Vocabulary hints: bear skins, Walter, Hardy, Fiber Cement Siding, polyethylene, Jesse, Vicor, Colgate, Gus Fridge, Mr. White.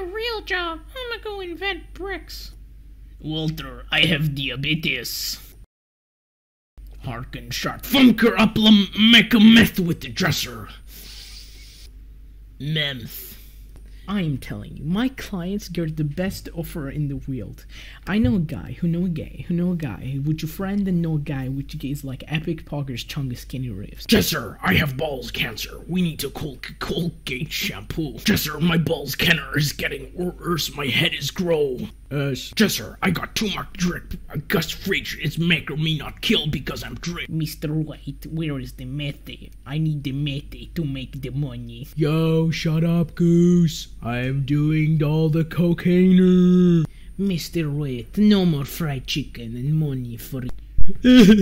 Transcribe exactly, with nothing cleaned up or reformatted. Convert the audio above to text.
a real job. I'ma go invent bricks. Walter, I have diabetes. Harkin shot Funker Uplum make a meth with the dresser. Memth. I'm telling you, my clients get the best offer in the world. I know a guy who know a guy who know a guy which a friend and know a guy which is like epic poggers chungus skinny riffs. Jesser, I have balls cancer. We need to call Colgate shampoo. Jesser, my balls canner is getting worse. My head is grow. Uh, Jesser, I got too much drip. A Gus Fridge is making me not kill because I'm drip. Mister White, where is the mete? I need the mete to make the money. Yo, shut up, Goose. I'm doing all the cocaine. Mister White, no more fried chicken and money for it.